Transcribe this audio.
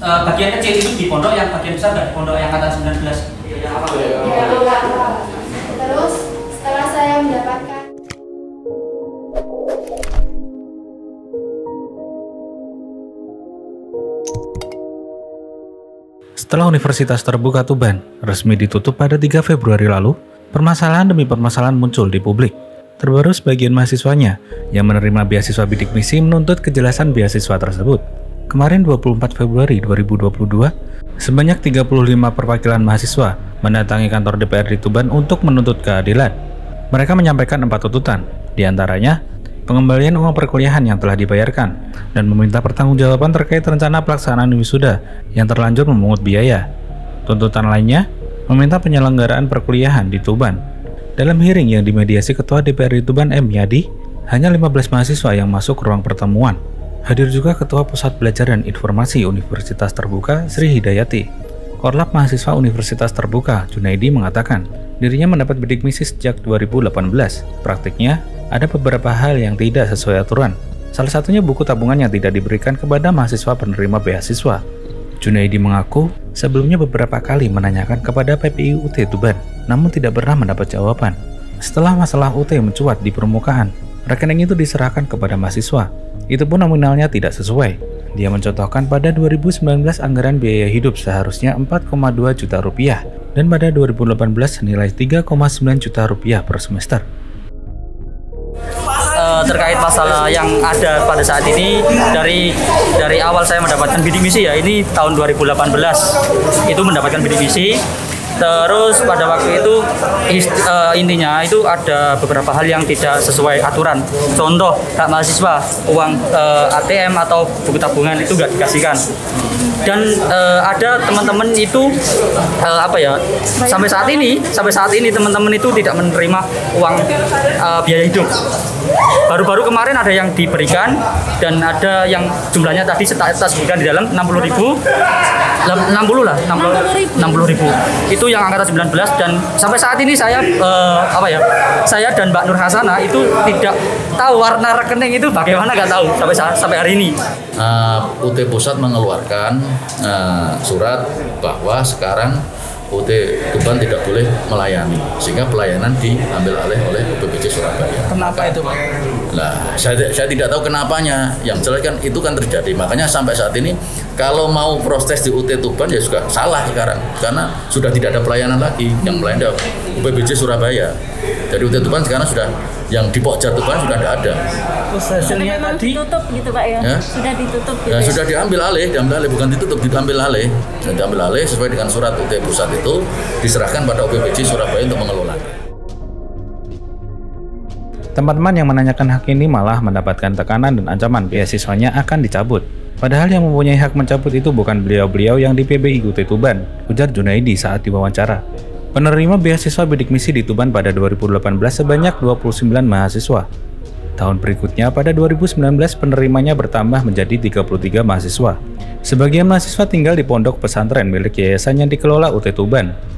bagian kecil itu di pondok, yang bagian besar nggak di pondok yang kata 19. Ya, apa? Ya. Terus setelah saya mendapatkan setelah Universitas Terbuka Tuban resmi ditutup pada 3 Februari lalu, permasalahan demi permasalahan muncul di publik. Terbaru sebagian mahasiswanya yang menerima beasiswa Bidikmisi menuntut kejelasan beasiswa tersebut. Kemarin 24 Februari 2022, sebanyak 35 perwakilan mahasiswa mendatangi kantor DPRD Tuban untuk menuntut keadilan. Mereka menyampaikan 4 tuntutan, diantaranya pengembalian uang perkuliahan yang telah dibayarkan, dan meminta pertanggungjawaban terkait rencana pelaksanaan wisuda yang terlanjur memungut biaya. Tuntutan lainnya, meminta penyelenggaraan perkuliahan di Tuban. Dalam hearing yang dimediasi Ketua DPRD Tuban M. Yadi, hanya 15 mahasiswa yang masuk ruang pertemuan. Hadir juga Ketua Pusat Belajar dan Informasi Universitas Terbuka, Sri Hidajati. Korlap mahasiswa Universitas Terbuka, Junaidi, mengatakan dirinya mendapat Bidikmisi sejak 2018. Praktiknya, ada beberapa hal yang tidak sesuai aturan. Salah satunya buku tabungan yang tidak diberikan kepada mahasiswa penerima beasiswa. Junaidi mengaku sebelumnya beberapa kali menanyakan kepada PPI UT Tuban, namun tidak pernah mendapat jawaban. Setelah masalah UT mencuat di permukaan, rekening itu diserahkan kepada mahasiswa. Itu pun nominalnya tidak sesuai. Dia mencontohkan pada 2019 anggaran biaya hidup seharusnya 4,2 juta rupiah, dan pada 2018 senilai 3,9 juta rupiah per semester. Terkait masalah yang ada pada saat ini, dari awal saya mendapatkan Bidikmisi, ya ini tahun 2018 itu mendapatkan Bidikmisi. Terus pada waktu itu intinya itu ada beberapa hal yang tidak sesuai aturan. Contoh, hak mahasiswa, uang ATM atau buku tabungan itu nggak dikasihkan. Dan ada teman-teman itu sampai saat ini teman-teman itu tidak menerima uang biaya hidup. Baru-baru kemarin ada yang diberikan, dan ada yang jumlahnya tadi saya sebutkan di dalam 60.000 itu yang angkatan 19. Dan sampai saat ini saya dan Mbak Nur Hasanah itu tidak tahu warna rekening itu bagaimana, nggak tahu sampai hari ini. UT Pusat mengeluarkan surat bahwa sekarang UT Tuban tidak boleh melayani, sehingga pelayanan diambil alih oleh UPBJ Surabaya. Kenapa itu, Pak? Nah, saya tidak tahu kenapanya. Yang jelas kan itu kan terjadi. Makanya sampai saat ini kalau mau protes di UT Tuban ya juga salah sekarang, karena sudah tidak ada pelayanan lagi. Yang melayani UPBJ Surabaya. Jadi UT Tuban sekarang sudah, yang di Pokja Tuban sudah tidak ada. Hasilnya tadi ditutup gitu, Pak, ya? Sudah ditutup gitu. Ya, sudah diambil alih, bukan ditutup, diambil alih sesuai dengan surat UT Pusat itu diserahkan pada UPBJ Surabaya untuk mengelola. Teman-teman yang menanyakan hak ini malah mendapatkan tekanan dan ancaman beasiswanya akan dicabut. Padahal yang mempunyai hak mencabut itu bukan beliau-beliau yang di PBI UT Tuban, ujar Junaidi saat diwawancara. Penerima beasiswa Bidikmisi di Tuban pada 2018 sebanyak 29 mahasiswa. Tahun berikutnya pada 2019 penerimanya bertambah menjadi 33 mahasiswa. Sebagian mahasiswa tinggal di pondok pesantren milik yayasan yang dikelola UT Tuban.